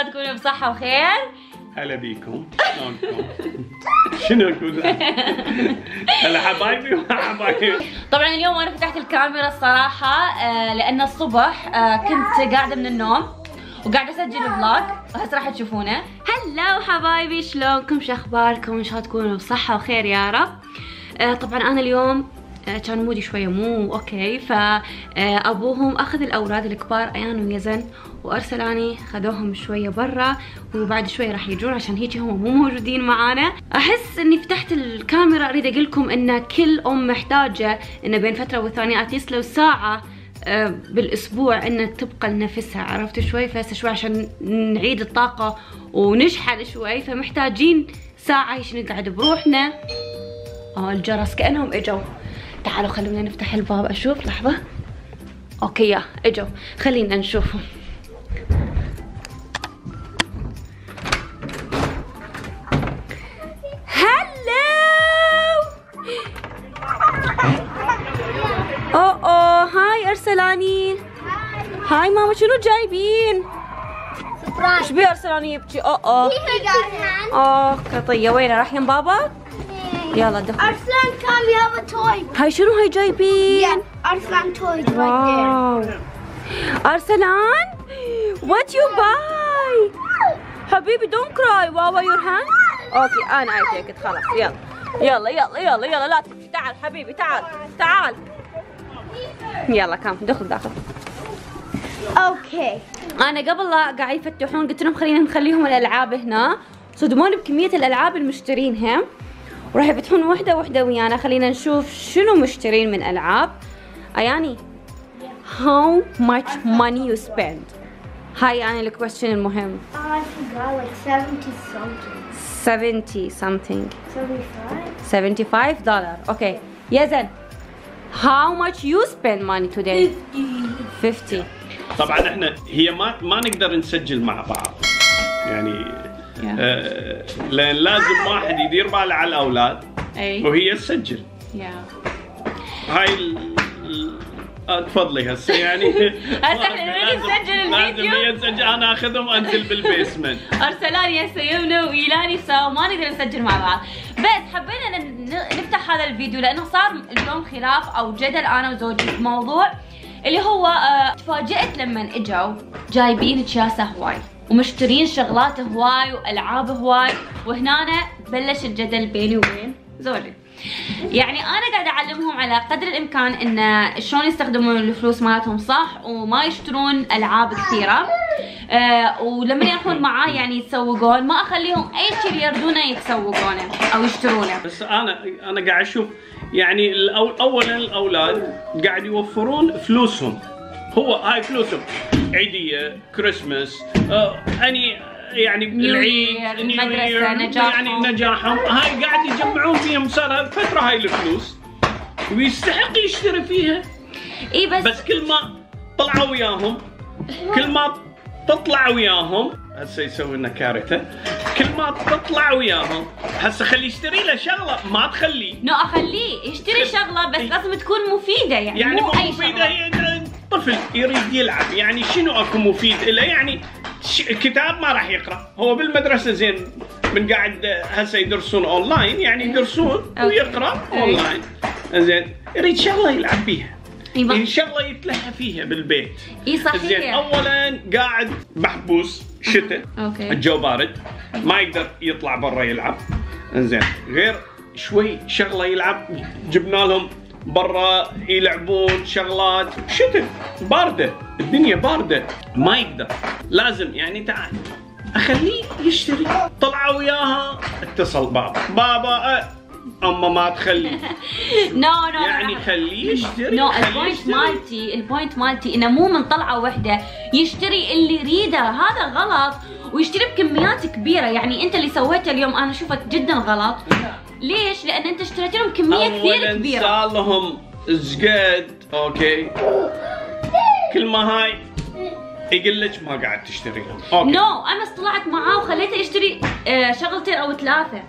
الله تكونوا بصحة وخير. هلا بيكم. شلونكم؟ شنو اقول؟ هلا حبايبي وحبايبي. طبعا اليوم انا فتحت الكاميرا الصراحة لأن الصبح كنت قاعدة من النوم وقاعدة اسجل فلوج وهسه راح تشوفونه. هلا وحبايبي، شلونكم؟ شو اخباركم؟ ان شاء الله تكونوا بصحة وخير يا رب. طبعا انا اليوم كان مودي شويه مو اوكي، فابوهم اخذ الاولاد الكبار ايان ويزن وارسلاني، خذوهم شويه برا وبعد شويه راح يجون، عشان هيك هم مو موجودين معانا. احس اني فتحت الكاميرا اريد اقول لكم ان كل ام محتاجه ان بين فتره والثانيه اتليست لو ساعه بالاسبوع ان تبقى لنفسها، عرفتوا شوي؟ فهسه شوي عشان نعيد الطاقه ونشحن شوي، فمحتاجين ساعه هيك نقعد بروحنا. الجرس كانهم اجوا، تعالوا خلونا نفتح الباب اشوف لحظة. اوكي يا اجوا، خلينا نشوفهم. هلو. هاي ارسلاني. هاي ماما، شنو جايبين؟ سبرايت. ايش بيه ارسلاني يبكي؟ قطية وينه؟ راح يم بابا؟ يلا دخل. Arsalan, come we have a toy. هاي شنو هاي جايبين؟ Yeah, Arsalan toys right there. Arsalan, what you buy? حبيبي don't cry. Wawa your hand. Okay, أنا I take it. خلاص يلا يلا يلا يلا يلا، لا تبكي، تعال حبيبي تعال تعال. يلا كم دخل داخل. Okay. أنا قبل لا قاعد يفتحون قلت لهم خلينا نخليهم الألعاب هنا، صدموني بكمية الألعاب المشترينها. وراح يفتحون وحده وحده ويانا، خلينا نشوف شنو مشترين من العاب. اياني how much money you spend؟ هاي يعني الكويستشن المهم. I forgot like 70 something. 70 something. 75. $75. Okay. يزن how much you spend money today؟ 50. طبعا احنا هي ما نقدر نسجل مع بعض يعني. لان لازم واحد يدير باله على الاولاد وهي تسجل. هاي تفضلي هسه يعني. هسه احنا نريد نسجل الفيديو، لازم هي تسجل، انا اخذهم انزل بالبيسمنت. ارسلاني هسه يمنا ويلاني سوا، ما نقدر نسجل مع بعض، بس حبينا نفتح هذا الفيديو لانه صار اليوم خلاف او جدل انا وزوجي بموضوع اللي هو تفاجئت لما اجوا جايبين كياسه هواي ومشترين شغلات هواي والعاب هواي، وهنا بلش الجدل بيني وبين زوجي. يعني انا قاعده اعلمهم على قدر الامكان ان شلون يستخدمون الفلوس مالتهم صح وما يشترون العاب كثيره. ولما يروحون معاي يعني يتسوقون، ما اخليهم اي شيء يردونه يتسوقونه او يشترونه. بس انا قاعد اشوف يعني اولا الاولاد قاعد يوفرون فلوسهم، هو هاي فلوسهم عيديه كريسماس اني يعني العيد المدرسه نجاحهم يعني نجاحهم، هاي قاعد يجمعون فيهم صار فتره هاي الفلوس ويستحق يشتري فيها. اي بس كل ما طلعوا وياهم، كل ما تطلع وياهم هسه يسوي لنا كارثه، كل ما تطلع وياهم هسه خليه يشتري له شغله، ما تخليه نو اخليه يشتري شغله بس لازم تكون مفيده يعني مو اي شغله. طفل يريد يلعب يعني شنو اكو مفيد له يعني؟ كتاب ما راح يقرا، هو بالمدرسه زين من قاعد هسه يدرسون اونلاين يعني يدرسون ويقرا اونلاين، زين يريد شغله يلعب بيها، شغله يتلهى فيها بالبيت. اي صحيح. زين اولا قاعد محبوس شتاء، الجو بارد، ما يقدر يطلع برا يلعب، زين غير شوي شغله يلعب، جبنا لهم برا يلعبون شغلات، شتاء بارده، الدنيا بارده، ما يقدر، لازم يعني تعال اخليه يشتري. طلعوا وياها اتصل بابا اما ما تخليه. نو يعني خليه يشتري. نو البوينت مالتي انه مو من طلعه وحده يشتري اللي يريده، هذا غلط، ويشتري بكميات كبيره. يعني انت اللي سويته اليوم انا اشوفك جدا غلط. ليش؟ لان انت اشتريت لهم كميه كثير كبيره. صار لهم زقد، اوكي. كل ما هاي يقول لك ما قاعد تشتري لهم، اوكي. نو انا طلعت معاه وخليته يشتري شغلتين او ثلاثه.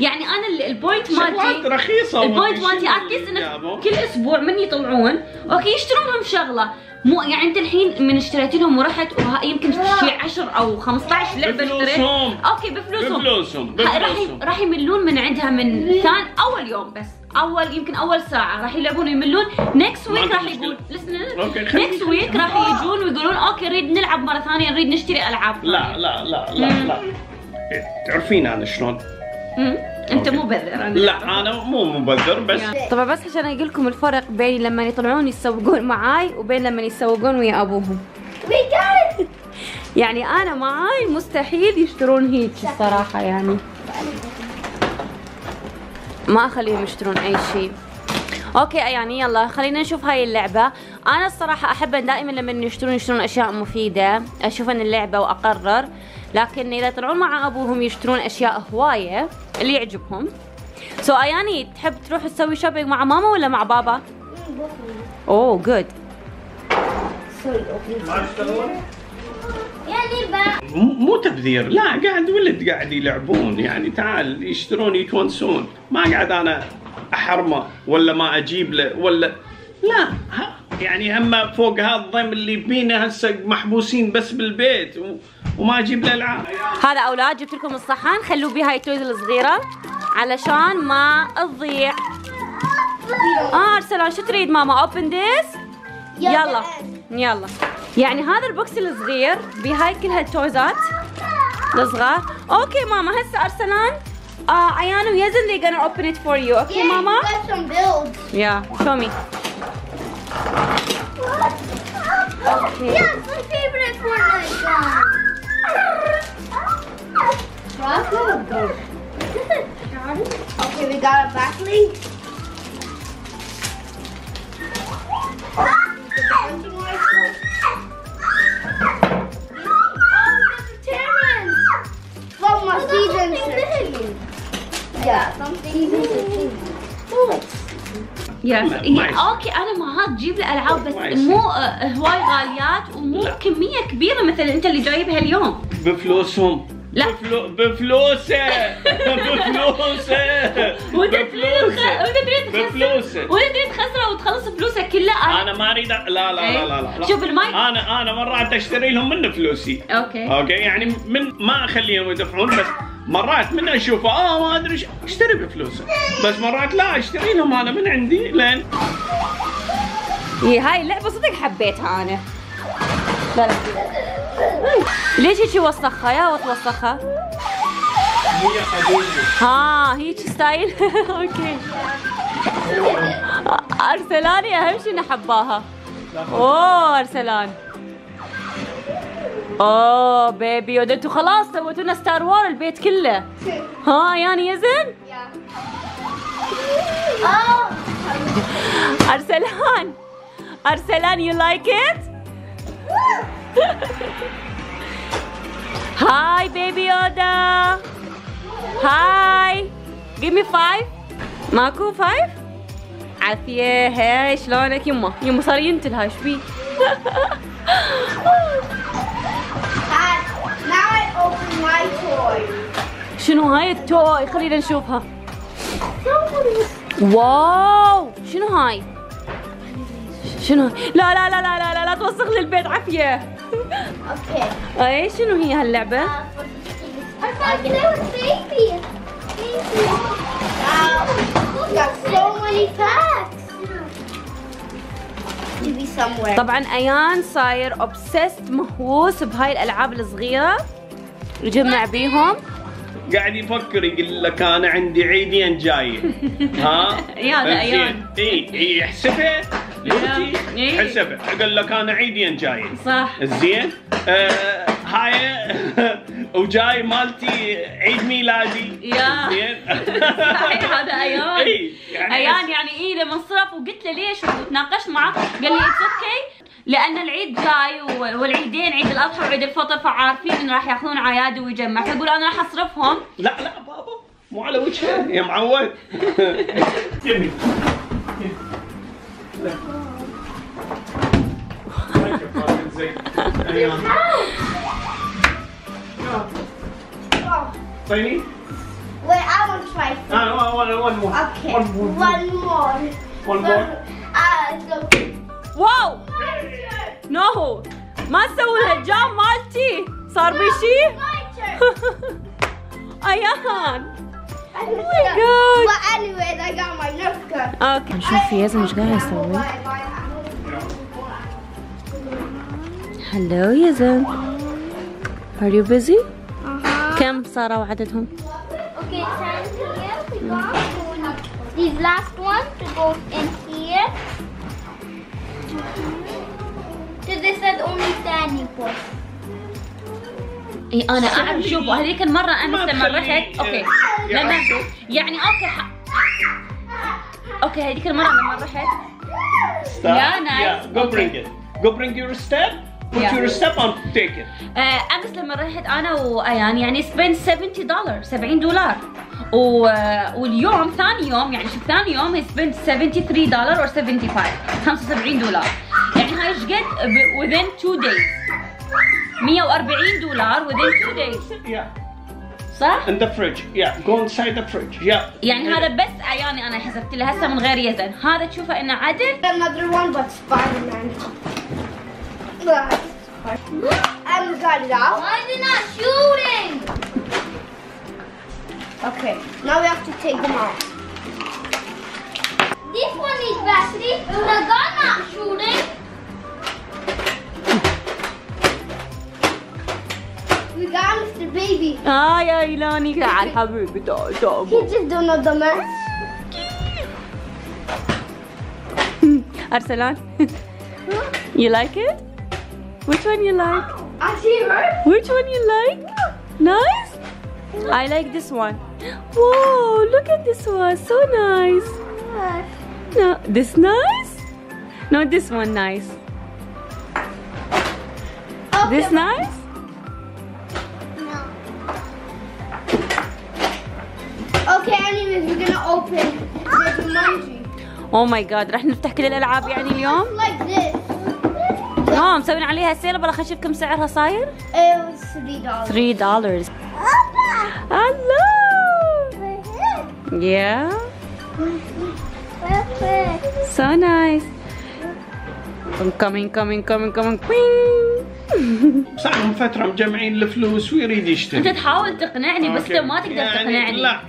يعني انا البوينت مالتي شغلات رخيصه، البوينت مالتي اكيد انه كل اسبوع من يطلعون اوكي يشترون لهم شغله، مو يعني انت الحين من اشتريت لهم ورحت يمكن شي 10 او 15 لعبه اشتريت اوكي بفلوسهم راح يملون من عندها من ثاني اول يوم بس اول يمكن اول ساعه راح يلعبون ويملون نكست ويك راح يقول نكست ويك راح يجون ويقولون اوكي نريد نلعب مره ثانيه نريد نشتري العاب لا لا لا لا لا تعرفين انا شلون انت مبذر لا انا مو مبذر بس طبعا بس عشان اقول لكم الفرق بين لما يطلعون يسوقون معاي وبين لما يسوقون ويا ابوهم يعني انا معاي مستحيل يشترون هيك الصراحه يعني ما اخليهم يشترون اي شيء اوكي اياني يلا خلينا نشوف هاي اللعبه انا الصراحه احب دائما لما يشترون اشياء مفيده اشوف ان اللعبه واقرر لكن اذا يطلعون مع ابوهم يشترون اشياء هوايه اللي يعجبهم سو اياني تحب تروح تسوي شوبينج مع ماما ولا مع بابا؟ اوه جود مو تبذير لا قاعد ولد قاعد يلعبون يعني تعال يشترون يتونسون ما قاعد انا احرمه ولا ما اجيب له ولا لا يعني هم فوق هذا الضيم اللي بينا هسه محبوسين بس بالبيت وما اجيب له العاب هذا اولاد جبت لكم الصحان خلوا بيها التويز الصغيره علشان ما تضيع ارسلان شو تريد ماما اوبن ذيس يلا يلا يعني هذا البوكس الصغير بهاي كلها التويزات الصغار اوكي ماما هسه ارسلان Ayan and Yazen, they're gonna open it for you. Okay, yeah, Mama? Yeah, got some builds. Yeah, show me. Okay. Yeah, it's my favorite Fortnite gun. Okay, we got a backlink. This is Terrence from my season 6. Yeah, something اوكي انا ما هتجيب لي العاب بس مو هواي غاليات ومو كميه كبيره مثل انت اللي جايبها اليوم بفلوسهم لا بفلوسه بفلوسه وتدري تخسره وتخلص فلوسك كلها انا ما اريد لا لا لا لا شوف المايك انا مرات اشتري لهم من فلوسي اوكي يعني من ما اخليهم يدفعون بس مرات من اشوفه ما ادري اشتري بفلوسه بس مرات لا اشتري لهم انا من عندي لين هاي اللعبه صدق حبيتها انا لا ليش هيك وسخها يا وتوسخها؟ هي قديمه هيك ستايل اوكي ارسلان اهم شيء حباها اوه ارسلان اوه بيبي يودا انتوا خلاص سويتوا لنا ستار وور البيت كله يعني يزن؟ ارسلان يو لايك ات؟ هاي بيبي يودا هاي جيب مي 5 ماكو 5 عافيه هاي شلونك يمه صار ينتل هاي ايش بيه شنو هاي التوي خلينا نشوفها واو شنو هاي لا لا لا لا لا لا توسخ لي البيت عافيه اوكي اي شنو هي هاللعبه طبعا ايان صاير اوبسست مهووس بهاي الالعاب الصغيره يجمع بيهم قاعد يفكر يقول لك انا عندي عيدين جايه يا ايان اي يحسبها لوتي حسبها يقول لك انا عيدين جايه صح زين هاي وجاي مالتي عيد ميلادي زين صحيح هذا ايان ايان يعني لما انصرف وقلت له ليش وتناقشت معه قال لي اتس اوكي لان العيد جاي والعيدين عيد الاضحى وعيد الفطر فعارفين ان راح ياخذون عيادي ويجمع فيقول انا راح اصرفهم لا لا بابا مو على وجهه يا معود يبي Wait, I want to try first. One more. Okay. One more. Wow. نو ما تسوي الهجام مالتي صار بشي. ايان اوه ماي جاد اوكي شوف يازن ايش قاعد يسوي. هلو يازن ار يو بيزي؟ كم صاروا عددهم؟ اوكي these last ones to go in here. So this is only standing point. إيه أنا أعرف شوفوا هذيك المرة أنا تمرحت أوكي لما يعني أوكي أوكي هذيك المرة لما مرحت يا نايس go bring it go bring your step put your step on take it. أمس لما رحت أنا وأيان يعني spend $70 $70 واليوم ثاني يوم يعني شوف ثاني يوم spend $73 or $75 $75 يعني هاي ايش قد within 2 days $140 within 2 days. Yeah. صح؟ In the fridge. Yeah. Go inside the fridge. Yeah. يعني هذا بس عياني أنا حسبت له هسه من غير يزن. هذا تشوفه إنه عدل. Another one but Spider-Man. I'm got it out. Why are they not shooting? Okay. Now we have to take them out. This one is battery. The gun not shooting. We got Mr. Baby. Ah, yeah, Ilani. تعال حبيبي تعال تعال. He just don't know the man. Arsalan, you like it? Which one you like? Which one you like? Nice. I like this one. Whoa! Look at this one. So nice. No, this nice? No, this one nice. This nice? We're gonna open the Jumanji. Oh my god راح نفتح كل الالعاب يعني اليوم. اه مسوين عليها سيل بلا خشوف كم سعرها صاير؟ $3. Hello. Yeah. So nice. I'm coming. صح من فترة مجمعين الفلوس ويريد يشتري. أنت تحاول تقنعني بس أنت ما تقدر تقنعني. يعني لا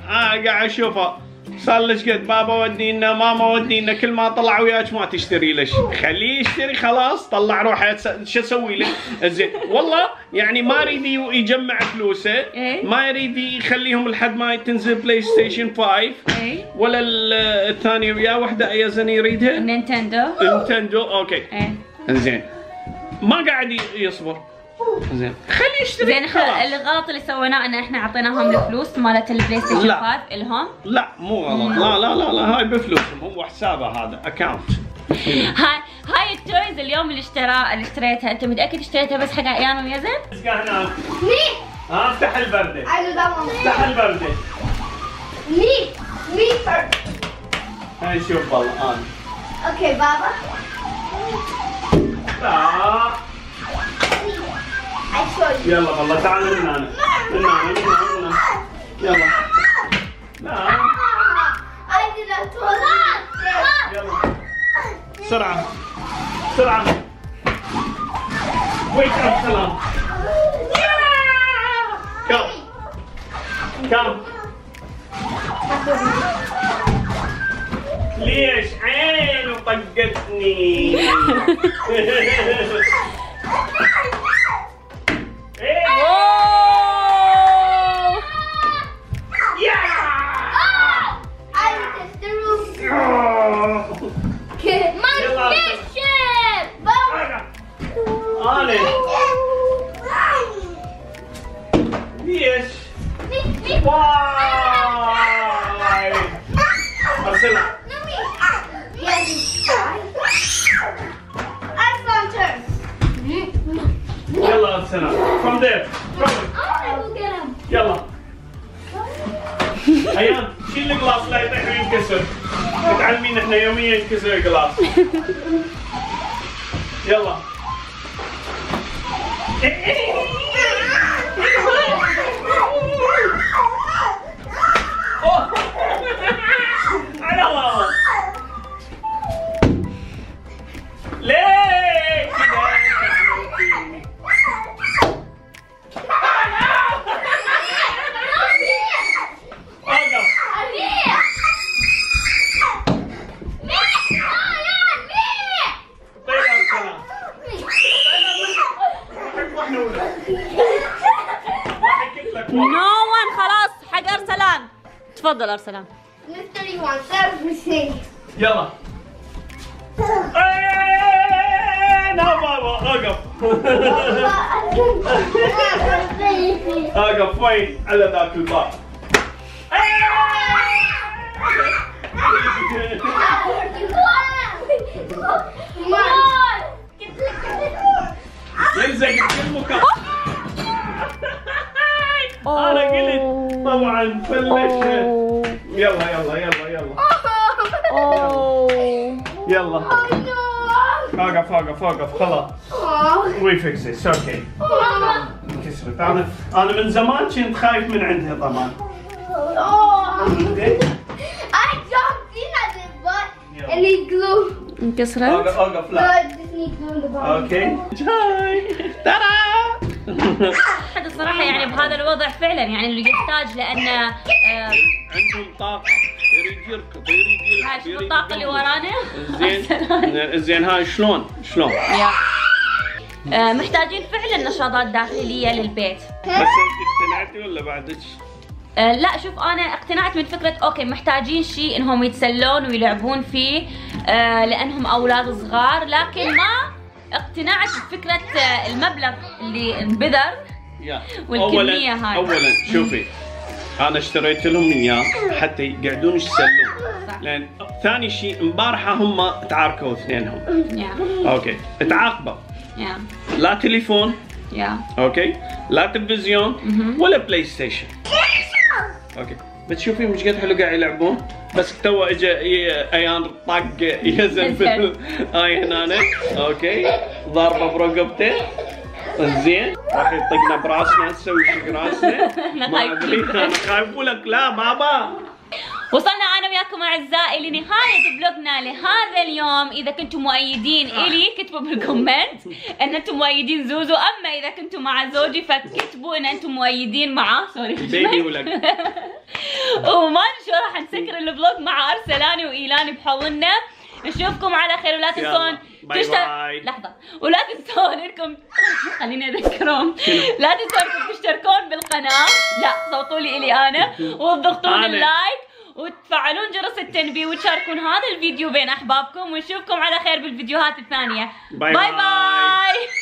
قاعد أشوفه صار له شقد بابا ودني لنا ماما ودني لنا كل ما طلع وياك ما تشتري ليش؟ خليه يشتري خلاص طلع روحه شو أسوي له؟ زين والله يعني ما يريد يجمع فلوسه ما يريد يخليهم لحد ما تنزل بلاي ستيشن 5 ولا الثانية ويا وحدة أيزن يريدها؟ نينتندو أوكي زين ما قاعد يصبر زين خليه يشتري زين الغلط اللي سويناه ان احنا اعطيناهم الفلوس مالت البلاي ستيشن 5 الهم لا مو غلط لا هاي بفلوسهم هم وحسابه هذا اكونت هاي التويز اليوم اللي اشتريتها انت متاكد اشتريتها بس حق ايام ويزن؟ اسكع هنا ها افتح البرده افتح البرده مي فرد هاي شوف والله الان اوكي بابا لا يلا والله تعالوا من هنا يلا لا يلا بسرعة بسرعة ويت أرسلان كم ليش عينه طقتني؟ From there. I will get him. Yalla. Ayan, شيل الجلاس لا يطيح وينكسر. متعلمين احنا يوميا ينكسر الجلاس. يلا. على الله. ليه كده؟ محلولة. وحكيت لك نو وان. خلاص حق أرسلان. تفضل أرسلان. مستري وان سيرف ميستيك. يلا. لا بابا أقف. أقف وين على ذاك الباب. يمزق كلمك. أنا قلت طبعا فلشت. يلا يلا يلا يلا. يلا. أقف أقف أقف خلاص. We fix it. It's okay. انكسرت. أنا من زمان كنت خايف من عندها طبعا. انكسرت؟ اوقف لا اوكي جاي ترى احد الصراحه يعني بهذا الوضع فعلا يعني اللي يحتاج لانه عندهم طاقه يريد يركض يريد يلعب. شوف الطاقه اللي ورانا زين زين. هاي شلون شلون محتاجين فعلا نشاطات داخليه للبيت. بس انت اقتنعتي ولا بعدك؟ لا شوف انا اقتنعت من فكره اوكي محتاجين شيء انهم يتسلون ويلعبون فيه لانهم اولاد صغار، لكن ما اقتنعت بفكره المبلغ اللي انبذر والكميه هاي. اولا شوفي انا اشتريت لهم اياه حتى يقعدون يتسلون، لان ثاني شيء امبارحه هم تعاركوا اثنينهم. اوكي تعاقبوا. لا تليفون. اوكي لا تلفزيون ولا بلاي ستيشن. اوكي بتشوفي مش قد حلو قاعد يلعبون. بس تو اجى ايان طق يزن في هاي هنا. اوكي ضربه برقبته زين راح يطقنا براسنا. نسوي شق راسنا ما ادري. انا خايف لك لا بابا. وصلنا انا وياكم اعزائي لنهايه بلوجنا لهذا اليوم. اذا كنتم مؤيدين الي كتبوا بالكومنت ان انتم مؤيدين زوزو، اما اذا كنتم مع زوجي فكتبوا ان انتم مؤيدين معه. سوري بيبي ولك. وما شو راح نسكر البلوج مع ارسلاني وايلاني بحولنا. نشوفكم على خير ولا تنسون لحظه ولا تنسون انكم خليني اذكرهم. لا تنسون انكم تشتركون بالقناه. لا صوتوا لي الي انا وتضغطون اللايك وتفعلون جرس التنبيه وتشاركون هذا الفيديو بين احبابكم. ونشوفكم على خير بالفيديوهات الثانية. باي باي.